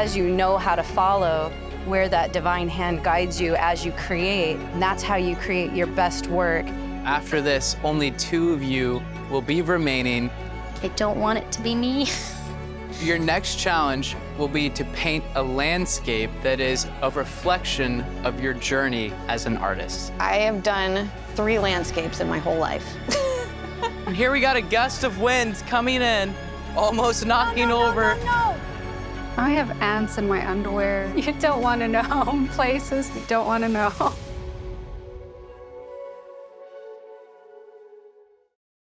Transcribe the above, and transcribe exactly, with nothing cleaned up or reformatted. as you know how to follow where that divine hand guides you as you create, and that's how you create your best work. After this, only two of you will be remaining. I don't want it to be me. Your next challenge will be to paint a landscape that is a reflection of your journey as an artist. I have done three landscapes in my whole life. Here we got a gust of wind coming in, almost knocking no, no, over. No, no, no, no. I have ants in my underwear. You don't want to know. Places you don't want to know.